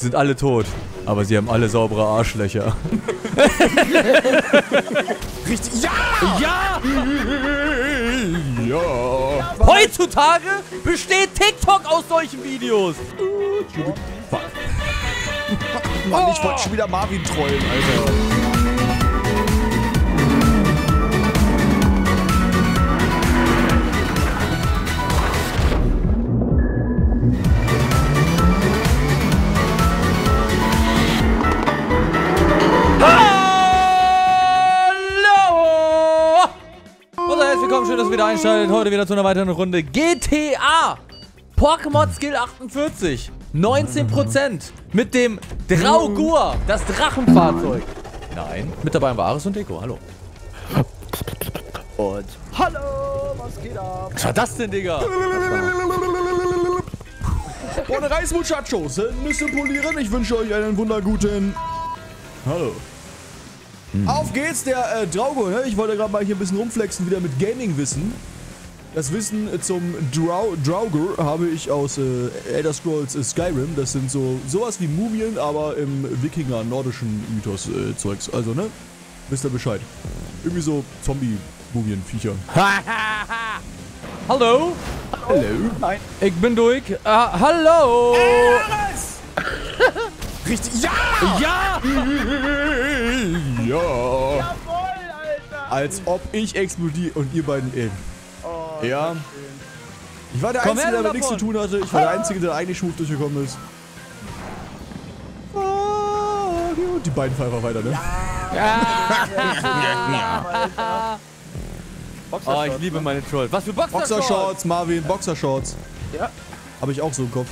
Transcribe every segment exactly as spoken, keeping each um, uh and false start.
Sie sind alle tot, aber sie haben alle saubere Arschlöcher. Richtig. Ja! Ja! Ja! Heutzutage besteht TikTok aus solchen Videos. Fuck. Mann, ich wollte schon wieder Marvin trollen, Alter. Hallo! Und herzlich willkommen, schön, dass ihr wieder einschaltet. Heute wieder zu einer weiteren Runde G T A. Pokémon Skill achtundvierzig. neunzehn Prozent mit dem Draugur, das Drachenfahrzeug. Nein, mit dabei haben wir Ares und Deko. Hallo. Und hallo, was geht ab? Was war das denn, Digga? Ohne Reis, Muchachos. Ein bisschen polieren. Ich wünsche euch einen wunderguten. Hallo. Hm. Auf geht's, der äh, Draugur. Ne? Ich wollte gerade mal hier ein bisschen rumflexen, wieder mit Gaming-Wissen. Das Wissen zum Drau Draugr habe ich aus äh, Elder Scrolls äh, Skyrim. Das sind so sowas wie Mumien, aber im Wikinger-nordischen Mythos-Zeugs. Äh, also, ne? Wisst ihr Bescheid. Irgendwie so Zombie-Mumien-Viecher. Hallo? Hallo? Nein. Ich bin durch. Uh, hallo! Richtig. Ja! Ja! Ja! Jawohl, Alter! Als ob ich explodiere und ihr beiden eben. Ja. Ich war der Komm Einzige, her, der mit nichts zu tun hatte. Ich war der Einzige, der eigentlich schmuck durchgekommen ist. Und die beiden fahren einfach weiter, ne? Ja. Ja. Oh, ich liebe meine Trolls. Was für Boxershorts? Boxershorts, Marvin, Boxershorts. Ja. Habe ich auch so im Kopf.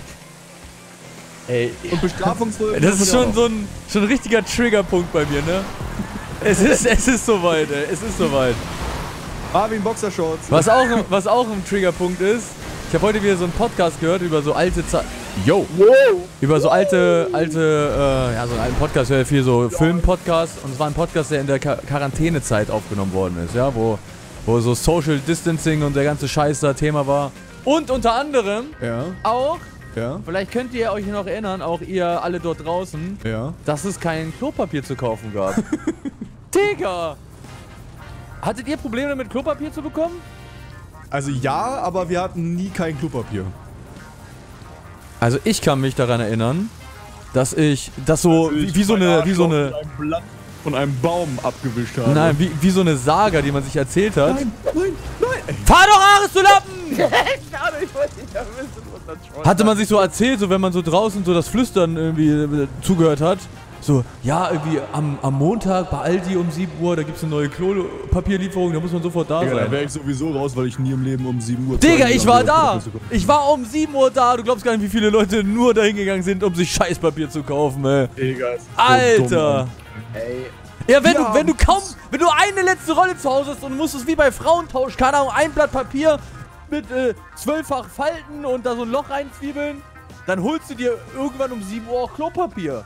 Ey. Und Bestrafungsröhren. Das ist schon so ein, schon ein richtiger Triggerpunkt bei mir, ne? Es ist, es ist soweit, ey. Es ist soweit. Marvin Boxershorts. Was auch, was auch ein Triggerpunkt ist, ich habe heute wieder so einen Podcast gehört über so alte Zeit. Yo! Wow. Über so alte, alte, äh, ja, so einen alten Podcast, höre viel so Film-Podcast. Und es war ein Podcast, der in der Quarantänezeit aufgenommen worden ist, ja, wo, wo so Social Distancing und der ganze Scheiß da Thema war. Und unter anderem ja. auch, ja. vielleicht könnt ihr euch noch erinnern, auch ihr alle dort draußen, ja. dass es kein Klopapier zu kaufen gab. Digga! Hattet ihr Probleme damit, Klopapier zu bekommen? Also ja, aber wir hatten nie kein Klopapier. Also ich kann mich daran erinnern, dass ich das so also ich wie so eine wie so eine Blatt von einem Baum abgewischt habe. Nein, wie, wie so eine Saga, die man sich erzählt hat. Nein, nein, nein! Fahr doch, Ares, du Lappen! Schade, ich wollte nicht wissen, was das schon hatte man sich so erzählt, so wenn man so draußen so das Flüstern irgendwie äh, zugehört hat. So, ja, irgendwie am, am Montag bei Aldi um sieben Uhr, da gibt's eine neue Klopapierlieferung, da muss man sofort da Digga, sein. Da wäre ich sowieso raus, weil ich nie im Leben um sieben Uhr... Digga, ich war da! Ich war um sieben Uhr da, du glaubst gar nicht, wie viele Leute nur dahin gegangen sind, um sich Scheißpapier zu kaufen, ey. Digga, das ist Alter! So dumm, ey. Ja, wenn ja, du wenn du kaum... Wenn du eine letzte Rolle zu Hause hast und musst es wie bei Frauentausch, keine Ahnung, ein Blatt Papier mit äh, zwölffach Falten und da so ein Loch reinzwiebeln, dann holst du dir irgendwann um sieben Uhr auch Klopapier.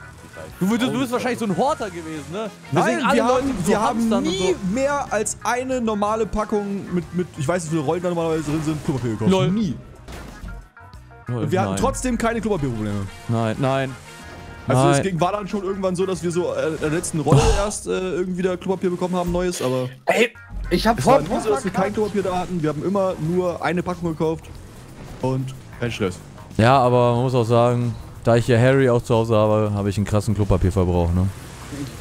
Du, würdest, du bist wahrscheinlich so ein Horter gewesen, ne? Nein, wir, alle haben, Leute, so wir haben nie so. mehr als eine normale Packung mit, mit, ich weiß nicht, wie viele Rollen da normalerweise drin sind, Klopapier gekauft. Lol. Nie. Lol, wir nein. hatten trotzdem keine Klopapierprobleme. Nein, nein. Also nein. es ging, war dann schon irgendwann so, dass wir so äh, der letzten Rolle oh. erst äh, irgendwie da Klopapier bekommen haben, neues, aber... Ey, ich hab voll so, dass wir kein Klopapier da hatten, wir haben immer nur eine Packung gekauft und kein Stress. Ja, aber man muss auch sagen... Da ich ja Harry auch zu Hause habe, habe ich einen krassen Klopapierverbrauch, ne?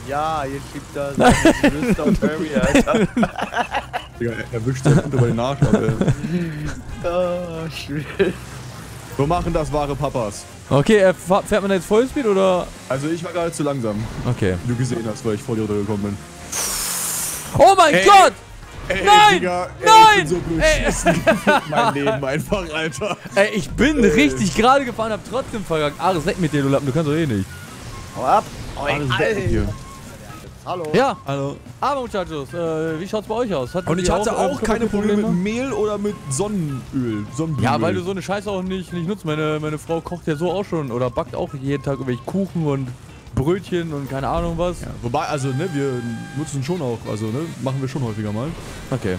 Ja, jetzt schiebt er seine Brüste auf Harry, Alter. Digga, er wischt sich unter den Arsch ab, ey. Oh, shit. So machen das wahre Papas. Okay, äh, fährt man da jetzt Vollspeed, oder? Also ich war gerade zu langsam. Okay. Wie du gesehen hast, weil ich vor dir runtergekommen bin. Oh mein ey. Gott! Ey, nein! Digga, ey, nein! Ich bin so beschissen. Mein Leben einfach, Alter. Ey, ich bin ey. richtig gerade gefahren, hab trotzdem vergangen. Ares, weg mit dir, du Lappen, du kannst doch eh nicht. Hau ab! Oh, Ares, weg mit dir. Hallo. Ja, hallo. Aber Muchachos, äh, wie schaut's bei euch aus? Hatten Und ich hatte auch, auch keine Probleme mit Mehl oder mit Sonnenöl. Sonnenöl. Ja, weil du so eine Scheiße auch nicht, nicht nutzt. Meine, meine Frau kocht ja so auch schon oder backt auch jeden Tag irgendwelche Kuchen und... Brötchen und keine Ahnung was. Ja, wobei, also, ne, wir nutzen schon auch, also, ne, machen wir schon häufiger mal. Okay.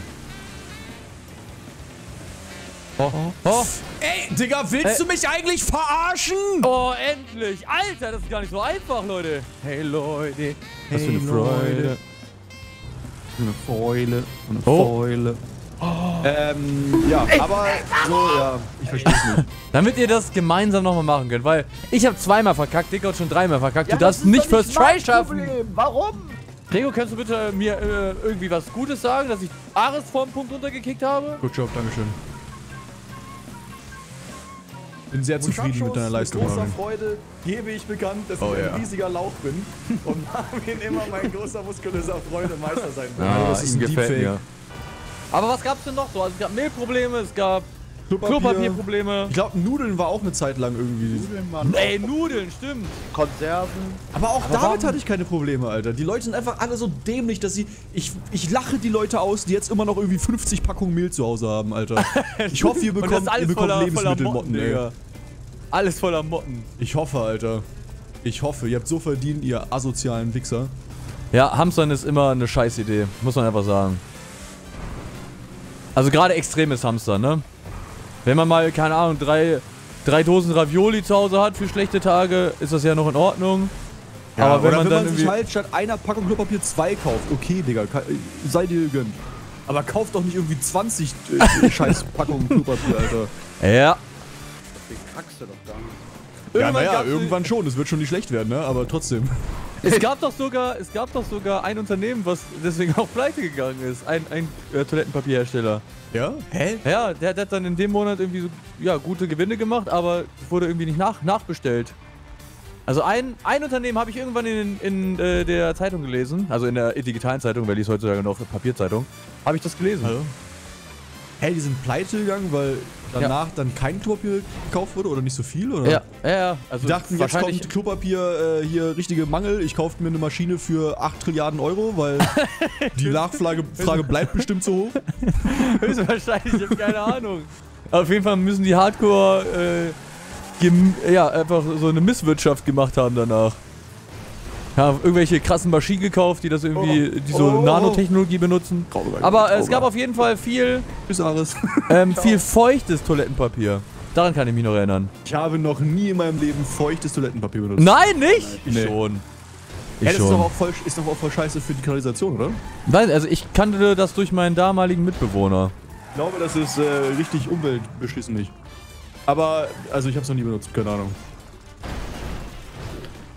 oh, oh. Ey, Digga, willst äh. du mich eigentlich verarschen? Oh, endlich. Alter, das ist gar nicht so einfach, Leute. Hey, Leute. Was für eine Freude. Eine Fäule. Eine Fäule. Oh. Oh. Ähm, ja, ich, aber so, ja, ich verstehe es nicht. Damit ihr das gemeinsam nochmal machen könnt, weil ich habe zweimal verkackt, Digga hat schon dreimal verkackt. Ja, du darfst nicht First Try schaffen. Warum? Gregor, kannst du bitte mir äh, irgendwie was Gutes sagen, dass ich Ares vorm Punkt runtergekickt habe? Good job, dankeschön. Bin sehr zufrieden mit deiner Leistung. Mit großer Freude gebe ich bekannt, dass oh, ich yeah. ein riesiger Lauch bin und Marvin immer mein großer muskulöser Freund und Meister sein will. Ja, das ist ihm gefällt, ja. Aber was gab's denn noch so? Also es gab Mehlprobleme, es gab Klopapierprobleme. Ich glaube, Nudeln war auch eine Zeit lang irgendwie. Nudeln, Mann. Ey, Nudeln, stimmt. Konserven. Aber auch Aber damit warum? hatte ich keine Probleme, Alter. Die Leute sind einfach alle so dämlich, dass sie... Ich, ich lache die Leute aus, die jetzt immer noch irgendwie fünfzig Packungen Mehl zu Hause haben, Alter. Ich hoffe, ihr bekommt, ihr bekommt Lebensmittelmotten, ey. Alles voller Motten. Ich hoffe, Alter. Ich hoffe. Ihr habt so verdient, ihr asozialen Wichser. Ja, Hamstern ist immer eine Scheißidee. Muss man einfach sagen. Also gerade extremes Hamster, ne? Wenn man mal, keine Ahnung, drei, drei Dosen Ravioli zu Hause hat für schlechte Tage, ist das ja noch in Ordnung. Ja, aber wenn oder man wenn dann man sich halt statt einer Packung Klopapier zwei kauft, okay, Digga, sei dir gegönnt. Aber kauft doch nicht irgendwie zwanzig äh, scheiß Packungen Klopapier, Alter. Ja. Deswegen kackst du doch gar nicht. Ja, naja, irgendwann, na ja, irgendwann schon. Es wird schon nicht schlecht werden, ne? Aber trotzdem. Es gab doch sogar, es gab doch sogar ein Unternehmen, was deswegen auch pleite gegangen ist. Ein, ein äh, Toilettenpapierhersteller. Ja? Hä? Ja, der, der hat dann in dem Monat irgendwie so, ja, gute Gewinne gemacht, aber wurde irgendwie nicht nach, nachbestellt. Also ein, ein Unternehmen habe ich irgendwann in, in äh, der Zeitung gelesen, also in der digitalen Zeitung, weil die ist heutzutage noch eine Papierzeitung, habe ich das gelesen. Also. Hä, die sind pleite gegangen, weil danach ja. dann kein Klopapier gekauft wurde oder nicht so viel, oder? Ja, ja, ja. Also die dachten, jetzt kommt Klopapier äh, hier richtige Mangel, ich kaufe mir eine Maschine für acht Trilliarden Euro, weil die Nachfrage Frage bleibt bestimmt so hoch. Höchstwahrscheinlich, ich habe keine Ahnung. Aber auf jeden Fall müssen die Hardcore äh, ja, einfach so eine Misswirtschaft gemacht haben danach. Ja, irgendwelche krassen Maschinen gekauft, die das irgendwie, oh. die so oh. Nanotechnologie benutzen. Traurig, aber traurig. Es gab auf jeden Fall viel, Tschüss, Ares. Ähm, viel feuchtes Toilettenpapier. Daran kann ich mich noch erinnern. Ich habe noch nie in meinem Leben feuchtes Toilettenpapier benutzt. Nein, nicht? Nein, ich nee. schon. Ich ja, das schon. Ist doch auch voll, ist doch auch voll scheiße für die Kanalisation, oder? Nein, also ich kannte das durch meinen damaligen Mitbewohner. Ich glaube, das ist äh, richtig umweltbeschissend. Aber, also ich habe es noch nie benutzt, keine Ahnung.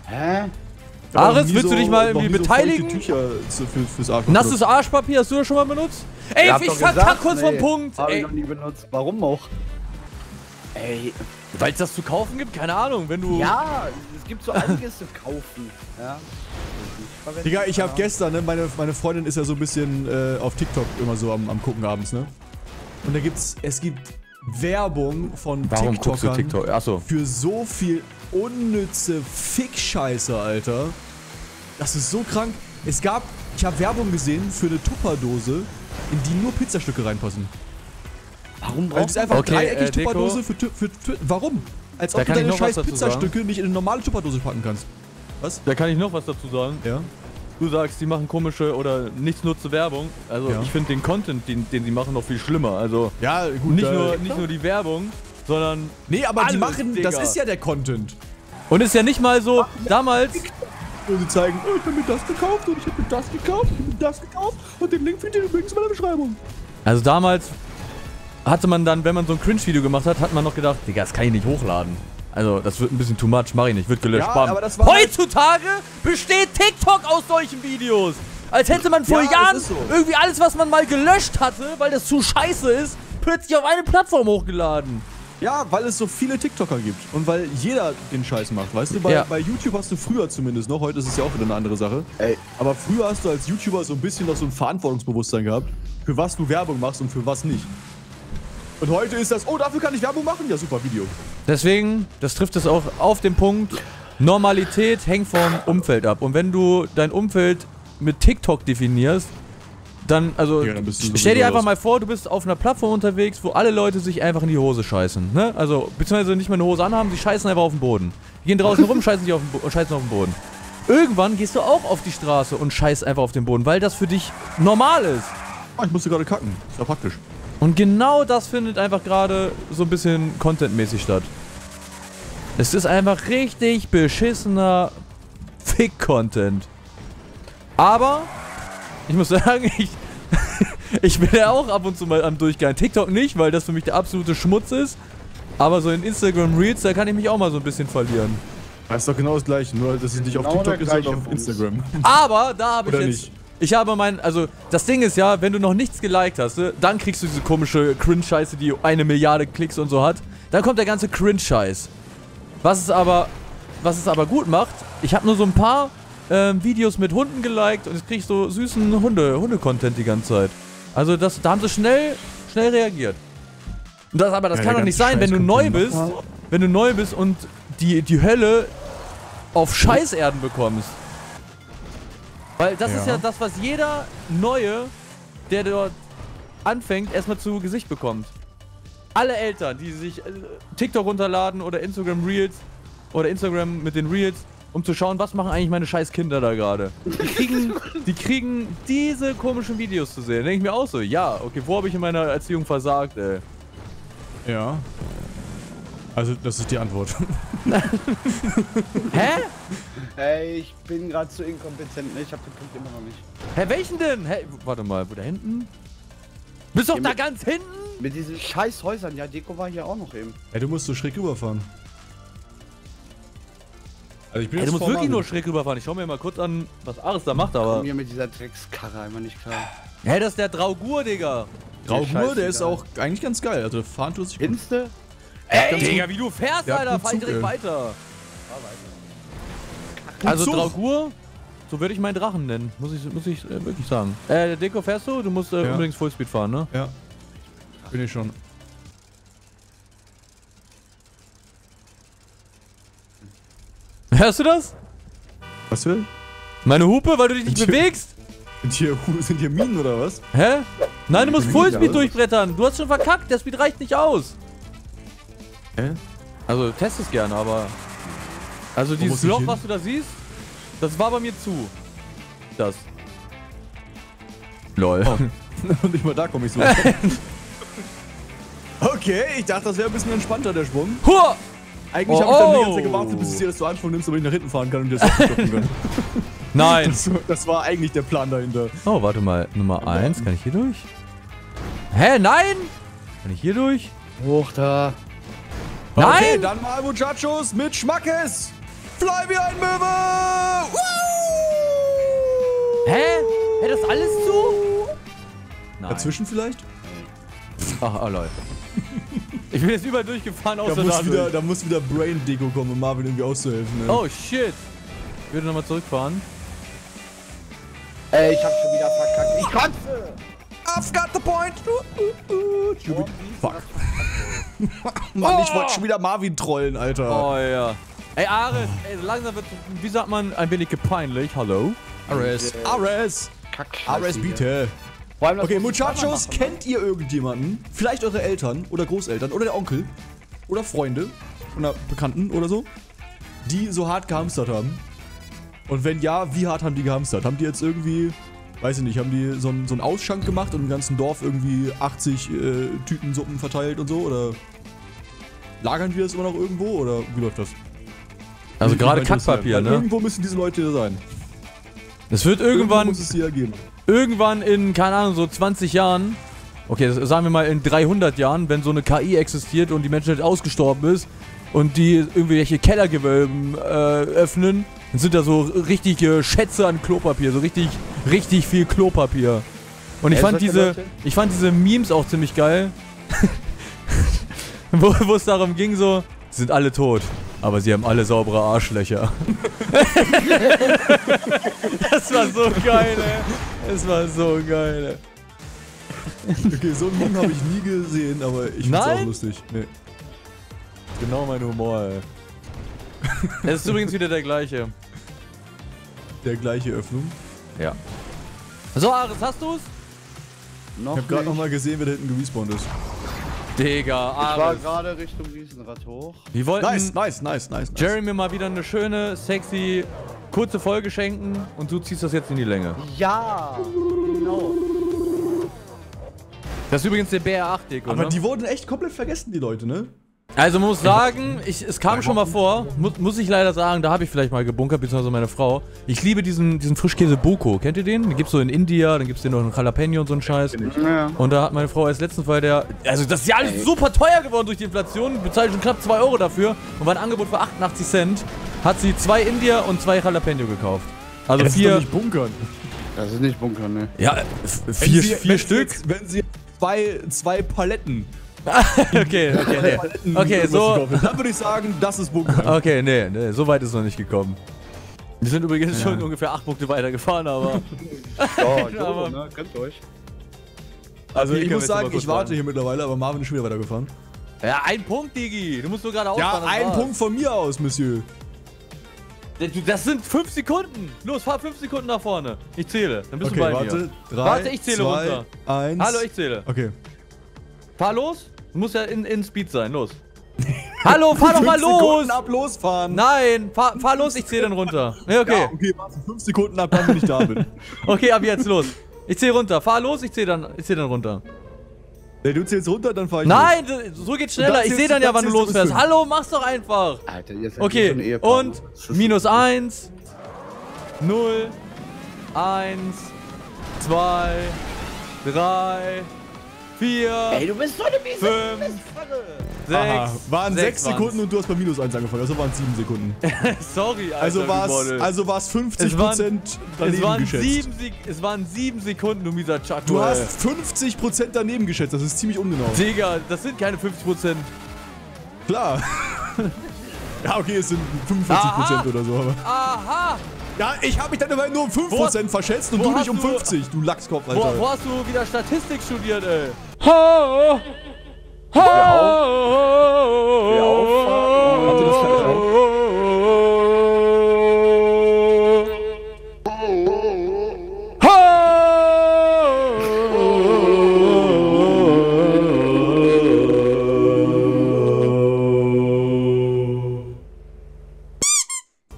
Hä? Ares, willst so, du dich mal irgendwie beteiligen? So Tücher zu, für, fürs Nasses Arschpapier hast du das schon mal benutzt? Ey, ich verkack kurz nee, vom Punkt! Hab ich noch nie benutzt. Warum auch? Ey. Weil es das zu kaufen gibt? Keine Ahnung, wenn du... Ja, es gibt so einiges zu kaufen. Ja. Ich Digga, ich hab gestern, ne, meine, meine Freundin ist ja so ein bisschen äh, auf TikTok immer so am, am gucken abends, ne? Und da gibt's, es gibt Werbung von Warum TikTokern guckst du TikTok? Ach so. Für so viel unnütze Fick-Scheiße, Alter. Das ist so krank. Es gab, ich habe Werbung gesehen für eine Tupperdose, in die nur Pizzastücke reinpassen. Warum brauchst du einfach okay, dreieckig äh, Tupperdose für, für, für warum? Als ob du deine scheiß Pizzastücke nicht in eine normale Tupperdose packen kannst. Was? Da kann ich noch was dazu sagen. Ja. Du sagst, die machen komische oder nichtsnutze Werbung. Also ja. ich finde den Content, den, den die machen, noch viel schlimmer. Also ja, gut, nicht, nur, nicht nur die Werbung, sondern nee, aber alles, die machen, Digga. Das ist ja der Content. Und ist ja nicht mal so, ah, ja. damals... Und sie zeigen, oh, ich habe mir das gekauft und ich habe mir das gekauft und ich habe mir das gekauft und den Link findet ihr übrigens in meiner Beschreibung. Also damals hatte man dann, wenn man so ein Cringe-Video gemacht hat, hat man noch gedacht, Digga, das kann ich nicht hochladen. Also das wird ein bisschen too much, mach ich nicht, wird gelöscht, ja, bam. Aber das war heutzutage besteht TikTok aus solchen Videos. Als hätte man vor ja, Jahren so. irgendwie alles, was man mal gelöscht hatte, weil das zu scheiße ist, plötzlich auf eine Plattform hochgeladen. Ja, weil es so viele TikToker gibt und weil jeder den Scheiß macht, weißt du? Bei, ja. bei YouTube hast du früher zumindest noch, heute ist es ja auch wieder eine andere Sache. Ey. Aber früher hast du als YouTuber so ein bisschen noch so ein Verantwortungsbewusstsein gehabt, für was du Werbung machst und für was nicht. Und heute ist das, oh, dafür kann ich Werbung machen? Ja, super Video. Deswegen, das trifft es auch auf den Punkt, Normalität hängt vom Umfeld ab. Und wenn du dein Umfeld mit TikTok definierst, Dann, also, ja, dann stell dir einfach mal vor, du bist auf einer Plattform unterwegs, wo alle Leute sich einfach in die Hose scheißen, ne? Also, beziehungsweise nicht mehr eine Hose anhaben, sie scheißen einfach auf den Boden. Die gehen draußen rum, scheißen sich auf den, scheißen auf den Boden. Irgendwann gehst du auch auf die Straße und scheißt einfach auf den Boden, weil das für dich normal ist. Oh, ich musste gerade kacken. Ist ja praktisch. Und genau das findet einfach gerade so ein bisschen contentmäßig statt. Es ist einfach richtig beschissener Fick-Content. Aber ich muss sagen, ich, ich bin ja auch ab und zu mal am Durchgang. TikTok nicht, weil das für mich der absolute Schmutz ist. Aber so in Instagram Reels, da kann ich mich auch mal so ein bisschen verlieren. Das ist doch genau das Gleiche, nur dass es nicht genau auf TikTok ist, sondern auf Instagram. Aber da habe ich jetzt... Nicht. Ich habe mein... Also, das Ding ist ja, wenn du noch nichts geliked hast, ne, dann kriegst du diese komische Cringe-Scheiße, die eine Milliarde Klicks und so hat. Dann kommt der ganze Cringe-Scheiß. Was es aber... Was es aber gut macht, ich habe nur so ein paar ähm, Videos mit Hunden geliked und jetzt krieg ich so süßen Hunde, Hunde-Content die ganze Zeit. Also, das, da haben sie schnell, schnell reagiert. Und das, aber das ja, kann doch nicht sein, wenn du neu bist, mal. wenn du neu bist und die, die Hölle auf Scheißerden bekommst. Weil das ja. ist ja das, was jeder Neue, der dort anfängt, erstmal zu Gesicht bekommt. Alle Eltern, die sich TikTok runterladen oder Instagram Reels oder Instagram mit den Reels, um zu schauen, was machen eigentlich meine scheiß Kinder da gerade. Die kriegen, die kriegen diese komischen Videos zu sehen. Da denke ich mir auch so, ja, okay, wo habe ich in meiner Erziehung versagt, ey? Ja. Also, das ist die Antwort. Hä? Ey, ich bin gerade zu inkompetent, ne? Ich hab den Punkt immer noch nicht. Hä, welchen denn? Hä, warte mal, wo da hinten? Bist doch ja, da mit, ganz hinten? Mit diesen scheiß Häusern, ja, Deko war hier auch noch eben. Ey, du musst so schräg rüberfahren. Also ich bin Ey, du musst wirklich nur schräg rüberfahren. Ich schau mir mal kurz an, was Ares da macht, aber... Ich komm hier mit dieser Dreckskarre einmal nicht klar. Hä, das ist der Draugur, Digga. Draugur, der ist auch eigentlich ganz geil. Also fahren tut sich gut. Inste? Ey, Digga, wie du fährst, Alter, fahr ich direkt weiter. Also Draugur, so würde ich meinen Drachen nennen, muss ich, muss ich äh, wirklich sagen. Äh, Deko, fährst du? Du musst äh, ja. übrigens Fullspeed fahren, ne? Ja, bin ich schon. Hörst du das? Was will? Meine Hupe, weil du dich nicht sind bewegst? Hier, sind, hier, sind hier Minen oder was? Hä? Nein, du musst Fullspeed durchbrettern, du hast schon verkackt, der Speed reicht nicht aus. Hä? Also, test es gerne, aber... Also dieses Loch, was du da siehst, das war bei mir zu. Das. Lol. Oh. Nicht mal da komme ich so. Okay, ich dachte, das wäre ein bisschen entspannter, der Schwung. Hua! Eigentlich oh, habe ich dann oh. die ganze Zeit gewartet, bis du dir das so Anschwung nimmst, damit ich nach hinten fahren kann und dir das stoppen kann. Nein! Das, das war eigentlich der Plan dahinter. Oh, warte mal. Nummer eins, kann ich hier durch? Hä, nein! Kann ich hier durch? Hoch da. Nein! Okay, dann mal Muchachos mit Schmackes! Fly wie ein Möwe! Woo! Hä? Hä, das alles zu? Nein. Dazwischen vielleicht? Ach, oh, Leute. Ich bin jetzt überall durchgefahren, außer da muss dadurch. wieder, Da muss wieder Brain-Deko kommen, um Marvin irgendwie auszuhelfen. Ey. Oh, shit! Ich würde nochmal zurückfahren. Ey, ich hab schon wieder verkackt. Ich konnte! I've got the point! Uh, uh, uh. Fuck. Mann, oh. ich wollte schon wieder Marvin trollen, Alter. Oh ja. Ey, Ares, oh. ey, langsam wird, wie sagt man, ein wenig gepeinlich. Hallo? Ares, Ares! Ares, bitte. Allem, okay, Muchachos, machen, kennt ihr irgendjemanden? Vielleicht eure Eltern oder Großeltern oder der Onkel oder Freunde oder Bekannten oder so, die so hart gehamstert haben? Und wenn ja, wie hart haben die gehamstert? Haben die jetzt irgendwie... Weiß ich nicht, haben die so einen, so einen Ausschank gemacht und im ganzen Dorf irgendwie achtzig äh, Tüten Suppen verteilt und so? Oder lagern wir das immer noch irgendwo? Oder wie läuft das? Also wie gerade Kackpapier, ne? Irgendwo müssen diese Leute hier sein. Es wird irgendwann... Irgendwo muss es hier geben. Irgendwann in, keine Ahnung, so zwanzig Jahren... Okay, das sagen wir mal in dreihundert Jahren, wenn so eine K I existiert und die Menschheit ausgestorben ist und die irgendwelche Kellergewölben äh, öffnen, dann sind da so richtige Schätze an Klopapier, so richtig... Richtig viel Klopapier. Und ich fand diese, ich fand diese Memes auch ziemlich geil. wo, wo es darum ging so, sie sind alle tot, aber sie haben alle saubere Arschlöcher. Das war so geil, ey. Das war so geil, ey. Okay, so einen Meme habe ich nie gesehen, aber ich find's auch lustig. Nee. Genau mein Humor, ey. Es ist übrigens wieder der gleiche. Der gleiche Öffnung? Ja. So, Ares, hast du's? Noch ich hab grad nochmal gesehen, wer da hinten gerespawnt ist. Digga, Ares. Ich war gerade Richtung Riesenrad hoch. Wir wollten nice, nice, nice, nice, Jerry nice. mir mal wieder eine schöne, sexy, kurze Folge schenken und du ziehst das jetzt in die Länge. Ja, genau. Das ist übrigens der B R acht Deko, aber ne? Die wurden echt komplett vergessen, die Leute, ne? Also man muss sagen, ich, es kam schon mal vor, mu muss ich leider sagen, da habe ich vielleicht mal gebunkert, beziehungsweise meine Frau. Ich liebe diesen, diesen Frischkäse Boko, kennt ihr den? Den gibt's so in India, dann gibt's den noch in Jalapeno und so einen Scheiß. Ja. Und da hat meine Frau als letzten Fall der, also das ist ja alles super teuer geworden durch die Inflation, bezahlt schon knapp zwei Euro dafür und war ein Angebot für achtundachtzig Cent, hat sie zwei India und zwei Jalapeno gekauft. Also das vier... Das ist doch nicht bunkern. Das ist nicht bunkern, ne? Ja, vier, sie, vier Stück. Jetzt, wenn sie zwei, zwei Paletten... okay, okay, nee. Okay, so. Dann würde ich sagen, das ist Bunker. Okay, nee, nee, so weit ist noch nicht gekommen. Wir sind übrigens ja. schon ungefähr acht Punkte weiter gefahren, aber. Oh, so, aber ne? Könnt euch. Also, okay, ich muss sagen, ich warte fahren. hier mittlerweile, aber Marvin ist schon wieder weitergefahren. Ja, ein Punkt, Digi. Du musst nur gerade ausfahren. Ja, ein Punkt von mir aus, Monsieur. Das sind fünf Sekunden. Los, fahr fünf Sekunden nach vorne. Ich zähle. Dann bist okay, du bei warte, mir. Drei, warte, ich zähle zwei, runter. Eins. Hallo, ich zähle. Okay. Fahr los. Muss ja in, in Speed sein, los. Hallo, fahr doch mal los! fünf Sekunden ab losfahren. Nein, fahr, fahr los, ich zähle dann runter. Ja, okay. Ja, okay, warte fünf Sekunden ab, dann bin ich da bin. Okay, ab jetzt los. Ich zähle runter, fahr los, ich zähle dann, zähl dann runter. Hey, du zählst runter, dann fahr ich Nein, los. so geht's schneller. Ich sehe dann ja, wann du losfährst. Hallo, mach's doch einfach. Alter, ihr seid okay, schon Ehepaar, und minus eins, null, eins, zwei, drei... vier, Ey, du bist so eine Miese, fünf, sechs, Aha, waren sechs Sekunden und du hast bei minus eins angefangen, also waren es sieben Sekunden. Sorry, Alter, also war's, also war's fünfzig Prozent daneben waren geschätzt. Sieben, es waren sieben Sekunden, um dieser Chuck. Du hast fünfzig Prozent daneben geschätzt, das ist ziemlich ungenau. Digga, das sind keine fünfzig Prozent. Klar. Ja, okay, es sind fünfundvierzig Prozent oder so. Aber. Aha! Ja, ich habe mich dann immer nur um fünf Prozent verschätzt und du dich um fünfzig, du Lachskopf, Alter. Wo, wo hast du wieder Statistik studiert, ey? Ho! Ho! Hör auf! Hör auf! Warte, das kann ich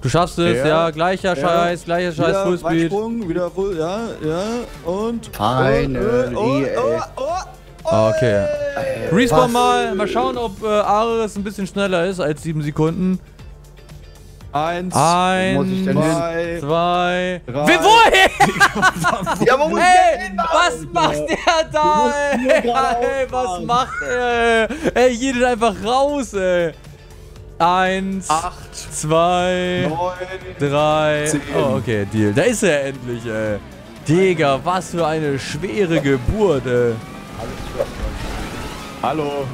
Du schaffst es, ja, ja gleicher ja. Scheiß, gleicher Scheiß, wieder Fullspeed. Sprung, wieder Full, ja, ja, und... Final, oh, oh, oh, oh, oh, okay. Ey, Respawn was? mal, mal schauen, ob äh, Ares ein bisschen schneller ist als sieben Sekunden. Eins, Eins zwei, zwei, drei... Wie, woher? Ja, wo ey, was macht der da, ey? Ey, was macht er, ey? Jeder einfach raus, ey. eins, acht, zwei, neun, drei, zehn. Oh, okay, Deal. Da ist er endlich, ey. Digga, was für eine schwere Geburt, ey. Hallo.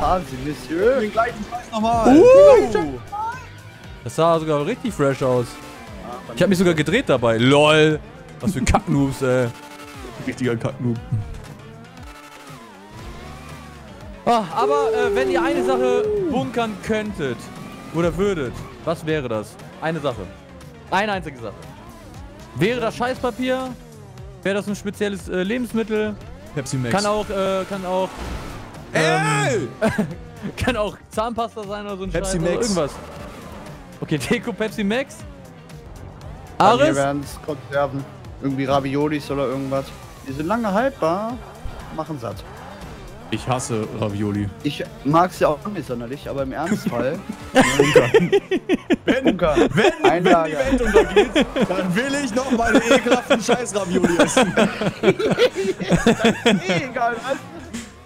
Haben Sie, Monsieur? Den gleichen Scheiß nochmal. Uh. Das sah sogar richtig fresh aus. Ich hab mich sogar gedreht dabei. LOL. Was für Kacknoobs, ey. Richtiger Kacknoob. Ach, aber äh, wenn ihr eine Sache bunkern könntet oder würdet, was wäre das? Eine Sache. Eine einzige Sache. Wäre das Scheißpapier? Wäre das ein spezielles äh, Lebensmittel? Pepsi Max. Kann auch, äh, kann auch, ähm, kann auch Zahnpasta sein oder so ein Scheiß oder irgendwas. Okay, Deko Pepsi Max. Aris? Wir werden es konserven. Irgendwie Raviolis oder irgendwas. Die sind lange haltbar, machen satt. Ich hasse Ravioli. Ich mag's ja auch nicht sonderlich, aber im Ernstfall. Bunkern. Wenn, Bunkern. wenn, wenn die Welt untergeht, dann will ich noch meine ekelhaften Scheiß-Ravioli essen. Egal,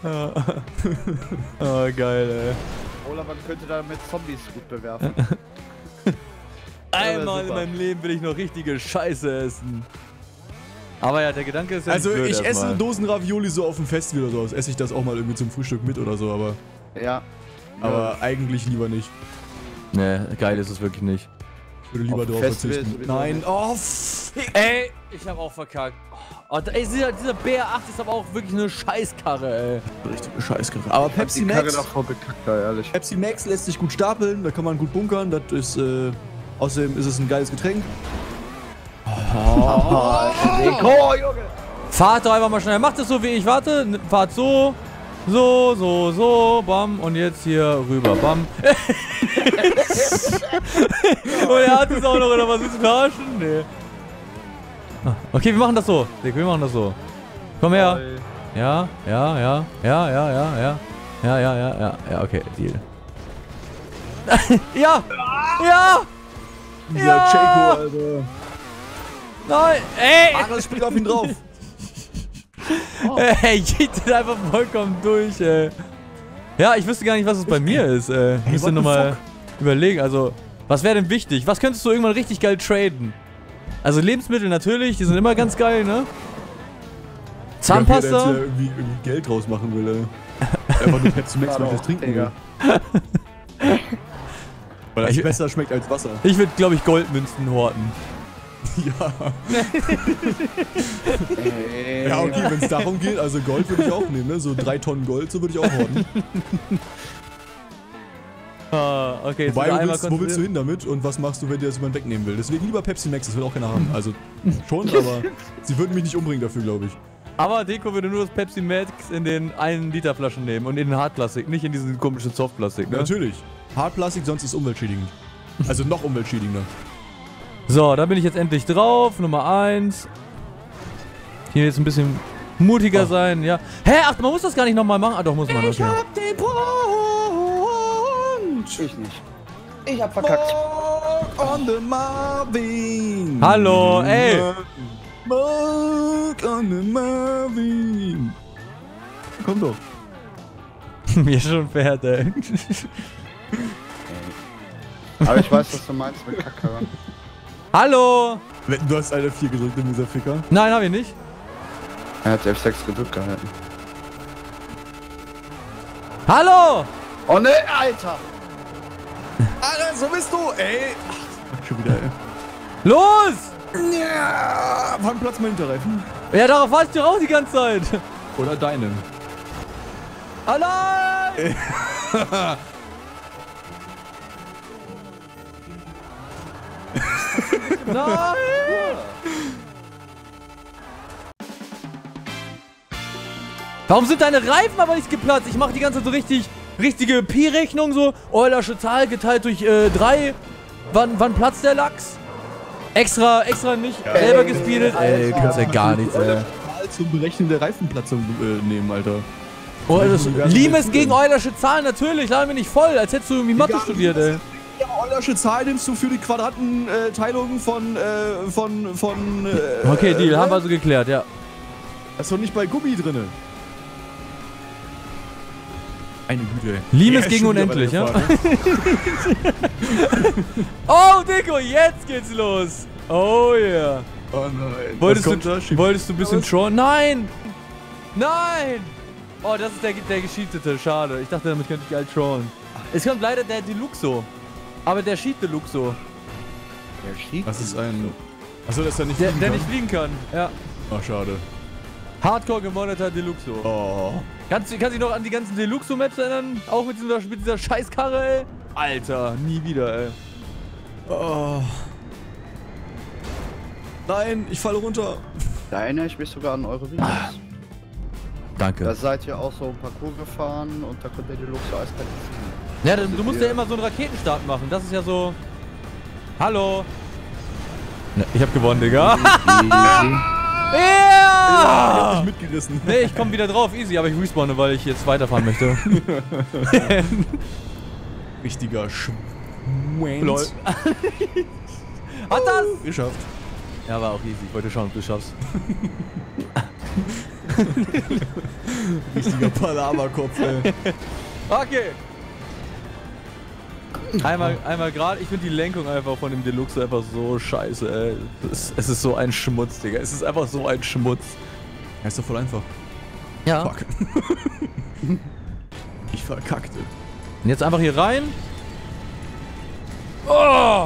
was? Oh, geil, ey. Oder man könnte damit Zombies gut bewerfen. Einmal in meinem Leben will ich noch richtige Scheiße essen. Aber ja, der Gedanke ist ja Also blöd, ich esse mal. Dosen Ravioli so auf dem Festival oder so, esse ich das auch mal irgendwie zum Frühstück mit oder so, aber... Ja. Aber ja. eigentlich lieber nicht. Nee, geil ist es wirklich nicht. Ich würde lieber drauf verzichten. Nein, oh fick. Ey, ich hab auch verkackt. Oh, ey, dieser, dieser B R acht ist aber auch wirklich eine Scheißkarre, ey. Richtige Scheißkarre. Aber ich Pepsi Max... Die Karre davor bekackt, ehrlich. Pepsi Max lässt sich gut stapeln, da kann man gut bunkern, das ist... Äh, außerdem ist es ein geiles Getränk. Oh, oh, Junge. Fahrt doch einfach mal schnell. Macht es so wie ich. Warte. Fahrt so. So, so, so. Bam. Und jetzt hier rüber. Bam. Und er hat es auch noch. Oder was ist verarschen? Nee. Okay, wir machen das so. Wir machen das so. Komm her. Ja, ja, ja, ja, ja, ja, ja. Ja, ja, ja, ja, ja, okay, Deal. Ja! Ja! Dieser ja! Chaco, Alter. Nein! Ey! Maris spielt auf ihn drauf! Oh. Ey, geht das einfach vollkommen durch, ey. Ja, ich wüsste gar nicht, was es bei mir ist, ey. Ich müsste nochmal überlegen, also, was wäre denn wichtig? Was könntest du irgendwann richtig geil traden? Also Lebensmittel natürlich, die sind immer ganz geil, ne? Zahnpasta? Ich glaub, der jetzt irgendwie, irgendwie Geld draus machen will, ey. Einfach nur Pepsi Max, weil ich das trinken will. Weil das besser schmeckt als Wasser. Ich würde, glaube ich, Goldmünzen horten. Ja. Ja, okay, wenn es darum geht, also Gold würde ich auch nehmen, ne? So drei Tonnen Gold, so würde ich auch horten. Ah, okay, jetzt wobei, willst, wo willst du hin damit und was machst du, wenn dir das jemand wegnehmen will? Deswegen lieber Pepsi Max, das will auch keiner haben. Also schon, aber sie würden mich nicht umbringen dafür, glaube ich. Aber Deko würde nur das Pepsi Max in den einen Liter Flaschen nehmen und in den Hartplastik, nicht in diesen komischen Softplastik, ne? Natürlich. Hartplastik, sonst ist umweltschädigend. Also noch umweltschädigender. So, da bin ich jetzt endlich drauf. Nummer eins. Hier jetzt ein bisschen mutiger oh. sein, ja. Hä? Ach, man muss das gar nicht nochmal machen? Ah, doch, muss man. Ich okay. hab den Punkt. Ich nicht. Ich hab verkackt. More on the Marvin. Hallo, ey. Mark on the Marvin. Komm doch. Mir schon fährt, ey. Aber ich weiß, was du meinst mit Kacke. Hallo! Du hast alle vier gedrückt in dieser Ficker. Nein, hab ich nicht. Er hat F sechs gedrückt gehalten. Hallo! Oh ne, Alter! Alter, so bist du, ey! Ach, schon wieder, ey. Los! Ja, wann platzt mein Hinterreifen? Ja, darauf warst du auch die ganze Zeit. Oder deine. Allein! Nein! Warum sind deine Reifen aber nicht geplatzt? Ich mache die ganze Zeit so richtig, richtige Pi-Rechnung so. Eulersche Zahl geteilt durch äh, drei. Wann, wann platzt der Lachs? Extra, extra nicht ja, selber gespielt. Ey, du kannst ja gar nichts, ey. Zum Berechnen der Reifenplatzung äh, nehmen, Alter. Oh, das Limes gegen Eulersche Zahl, natürlich. Lade mir nicht voll, als hättest du irgendwie Mathe studiert, ey. Ja, Eulersche Zahl nimmst du für die Quadratenteilung äh, von, äh, von, von, äh, okay, Deal, äh, haben wir also geklärt, ja. Das ist doch nicht bei Gummi drinne. Eine Güte, ey. Limes ja, gegen unendlich, ja? Frage. Oh, Deko, jetzt geht's los. Oh, yeah. Oh, nein. Wolltest, du, da, wolltest du ein bisschen schon? Nein! Nein! Oh, das ist der, der gescheatete, schade. Ich dachte, damit könnte ich geil trollen. Es kommt leider der Deluxo. Aber der Sheet Deluxo. Der Sheet? Das ist ein... Achso, dass er nicht der, fliegen der kann. Der nicht fliegen kann, ja. Ach, schade. Hardcore gemonterter Deluxo. Oh. Kannst du dich noch an die ganzen Deluxo-Maps erinnern? Auch mit dieser, mit dieser Scheißkarre, ey? Alter, nie wieder, ey. Oh. Nein, ich falle runter. Da erinnere ich mich sogar an eure Videos. Ah. Danke. Da seid ihr auch so ein Parcours gefahren und da konnte der Deluxo eiskalt fliegen. Ja, du, du musst ja immer so einen Raketenstart machen, das ist ja so... Hallo! Ja, ich hab gewonnen, Digga! Ja! Ich hab dich mitgerissen. Nee, ich komm wieder drauf, easy, aber ich respawne, weil ich jetzt weiterfahren möchte. Richtiger Schwanz. Hat das? Geschafft. Ja, war auch easy, ich wollte schauen, ob du schaffst. Richtiger Palaverkopf, ey. Okay! Einmal, einmal gerade, ich finde die Lenkung einfach von dem Deluxe einfach so scheiße, ey. Es, es ist so ein Schmutz, Digga. Es ist einfach so ein Schmutz. Ja, ist doch voll einfach. Ja. Fuck. Ich verkackte. Und jetzt einfach hier rein. Oh!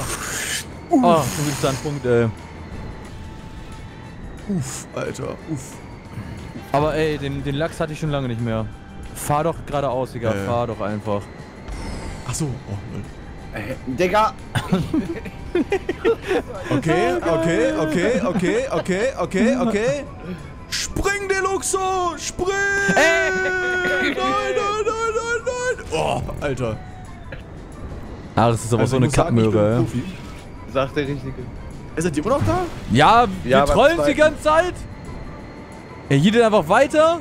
Oh, du willst da einen Punkt, ey. Uff, Alter, uff. Aber ey, den, den Lachs hatte ich schon lange nicht mehr. Fahr doch geradeaus, Digga. Äh. Fahr doch einfach. Ach so, oh Mann. Äh, Digga! Okay, okay, okay, okay, okay, okay, okay. Spring, Deluxo! Spring! Nein, nein, nein, nein, nein! Oh, Alter. Ah, das ist aber also so eine Kackmöhre, ey. Sagt der Richtige. Ist er die immer noch da? Ja, wir ja, trollen die ganze Zeit! Er hielt einfach weiter.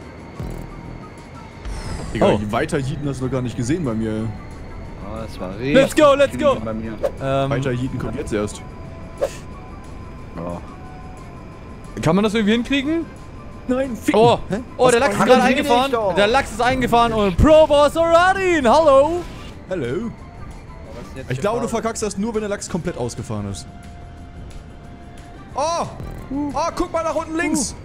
Egal, oh. Weiter yeeten hast du noch gar nicht gesehen bei mir. Oh, das war richtig. Let's go, let's go! Bei mir. Ähm, weiter yeeten kommt jetzt erst. Oh. Kann man das irgendwie hinkriegen? Nein, ficken. Oh, oh der Lachs ist gerade eingefahren. Der Lachs ist eingefahren und Proboss Oradin, hallo! Hallo. Ich glaube, du verkackst das nur, wenn der Lachs komplett ausgefahren ist. Oh! Uh. Oh, guck mal nach unten links!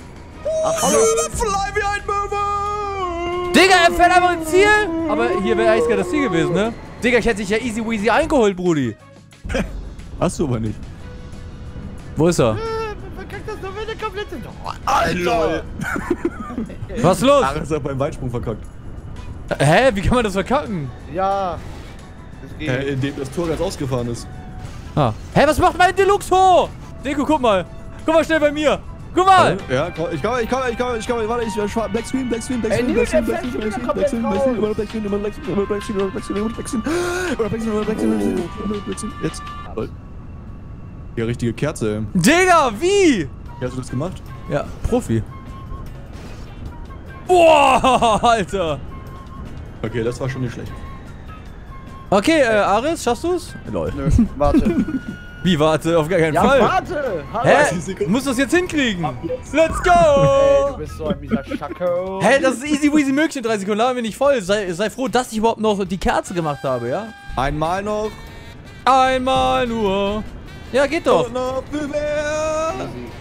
Uh. Ach, hallo! Fly wie ein Möwe! Digga, er fährt einfach ins Ziel! Aber hier wäre eigentlich gerade das Ziel gewesen, ne? Digga, ich hätte dich ja easy weasy eingeholt, Brudi. Hast du aber nicht. Wo ist er? Verkackt das nur, wenn der komplett sind. Alter! Was ist los? Ach, ist er beim Weitsprung verkackt. Hä? Wie kann man das verkacken? Ja. Äh, indem das Tor ganz ausgefahren ist. Ah. Hä, was macht mein Deluxe hoch? Deko, guck mal. Guck mal schnell bei mir. Guck mal. Ja, ich komme, ich komme, ich komme, ich komme, warte, ich schau. Black Screen, Black Screen, Black Screen, Black Screen, Black Screen, Black Screen, Black Screen, Black Screen, Black Screen, Black Screen, Black Screen, Black Screen, Black Screen, Black Screen, jetzt. Ja, richtige Kerze. Digga, wie? Wie hast du das gemacht? Ja, Profi. Boah, Alter. Okay, das war schon nicht schlecht. Okay, äh, Ares, schaffst du's? Lol. Nö, warte. Wie, warte? Auf gar keinen ja, Fall. Ja, warte! Hä? Musst du das jetzt hinkriegen? Jetzt. Let's go! Hey, du bist so ein mieser Schacko. Hä, hey, das ist easy weasy möglich in drei Sekunden. Laden wir nicht voll. Sei, sei froh, dass ich überhaupt noch die Kerze gemacht habe, ja? Einmal noch. Einmal nur. Ja, geht doch. Und noch mehr.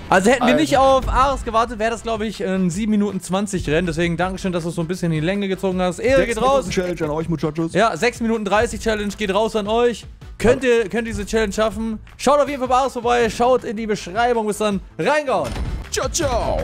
Also hätten wir nicht auf Ares gewartet, wäre das, glaube ich, ein sieben Minuten zwanzig Rennen. Deswegen Dankeschön, dass du es so ein bisschen in die Länge gezogen hast. Ehre geht raus. sechs Minuten Challenge an euch, Muchachos. Ja, sechs Minuten dreißig Challenge geht raus an euch. Könnt ihr, könnt ihr diese Challenge schaffen? Schaut auf jeden Fall bei Ares vorbei. Schaut in die Beschreibung. Bis dann. Reingehauen. Ciao, ciao.